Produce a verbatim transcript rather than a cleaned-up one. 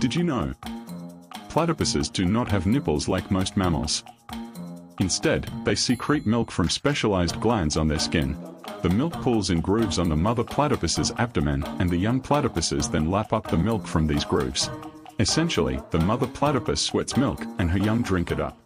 Did you know? Platypuses do not have nipples like most mammals. Instead, they secrete milk from specialized glands on their skin. The milk pools in grooves on the mother platypus's abdomen, and the young platypuses then lap up the milk from these grooves. Essentially, the mother platypus sweats milk, and her young drink it up.